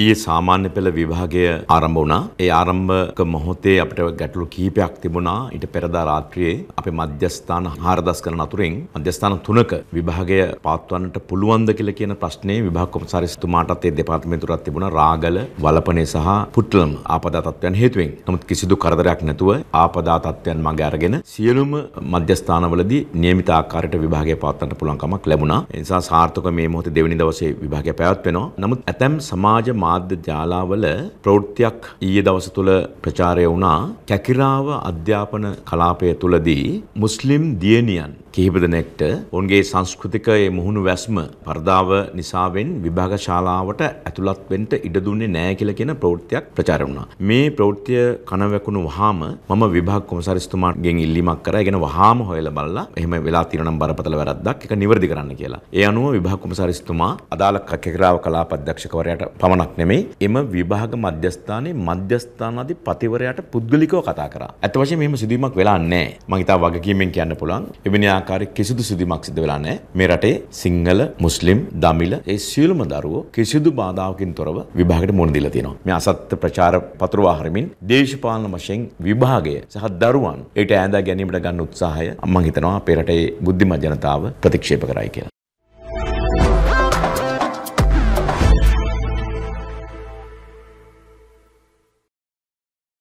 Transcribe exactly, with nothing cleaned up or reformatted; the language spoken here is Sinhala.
ඊයේ සාමාන්‍ය පෙළ විභාගය ආරම්භ වුණා. ඒ ආරම්භක මොහොතේ අපිට ගැටලු කීපයක් තිබුණා. ඊට පෙරදා රාත්‍රියේ අපේ මධ්‍යස්ථාන හාරදස් කරන අතුරින් මධ්‍යස්ථාන තුනක විභාගය පාත්වන්නට පුළුවන්ද කියලා කියන ප්‍රශ්නේ විභාග කොමසාරිස්තුමාටත් ඒ දෙපාර්තමේන්තුවටත් තිබුණා. රාගල, වලපනේ සහ පුට්ලම ආපදා තත්ත්වයන් හේතුවෙන්. නමුත් කිසිදු කරදරයක් නැතුව ආපදා තත්ත්වයන් මඟ අරගෙන සියලුම මධ්‍යස්ථානවලදී නියමිත ආකාරයට විභාගය පාත්වන්නට පුළුවන්කමක් ලැබුණා. ඒ නිසා සාර්ථකව මේ මොහොතේ දෙවැනි දවසේ විභාගය පැවැත්වෙනවා. නමුත් ඇතැම් සමාජ මාධ්‍ය ජාලාවල ප්‍රවෘත්තියක් ඊයේ දවස තුල ප්‍රචාරය වුණා. කැකිරාව අධ්‍යාපන කලාපය තුලදී මුස්ලිම් දියණියන් කිහිප දෙනෙක්ට ඔවුන්ගේ සංස්කෘතික ඒ මුහුණු වැස්ම පරදාව නිසාවෙන් විභාග ශාලාවට ඇතුළත් වෙන්න ඉඩ දුන්නේ නැහැ කියලා කියන ප්‍රවෘත්තියක් ප්‍රචාරය වුණා. මේ ප්‍රවෘත්තිය කන වැකුණු වහාම මම විභාග කොමසාරිස්තුමාගෙන් ඉල්ලීමක් කරා. ඒගෙන වහාම හොයලා බලලා එහෙම වෙලා තියෙනවා නම් බරපතල වැරද්දක්, ඒක නිවැරදි කරන්න කියලා. ඒ අනුව විභාග කොමසාරිස්තුමා අදාළ කැකිරාව කලාප අධ්‍යක්ෂකවරයාට පමණක් නෙමෙයි එම විභාග මධ්‍යස්ථානයේ මධ්‍යස්ථානාධි පතිවරයාට පුද්ගලිකව කතා කරා. ඇත්ත වශයෙන්ම මෙහෙම සිදුවීමක් වෙලා නැහැ. මම හිතා වගකීමෙන් කියන්න පුළුවන්. එවැනි ආකාරයේ කිසිදු සිදුවීමක් සිදු වෙලා නැහැ. මේ රටේ සිංහල, මුස්ලිම්, දමිළ ඒ සියලුම දරුවෝ කිසිදු බාධාවකින් තොරව විභාගයට මුහුණ දීලා තියෙනවා. මේ අසත්‍ය ප්‍රචාර පතුරවා හරිමින් දේශපාලන වශයෙන් විභාගය සහ දරුවන් ඒට ඈඳා ගැනීමට ගන්න උත්සාහය මම හිතනවා අපේ රටේ බුද්ධිමත් ජනතාව ප්‍රතික්ෂේප කරයි කියලා.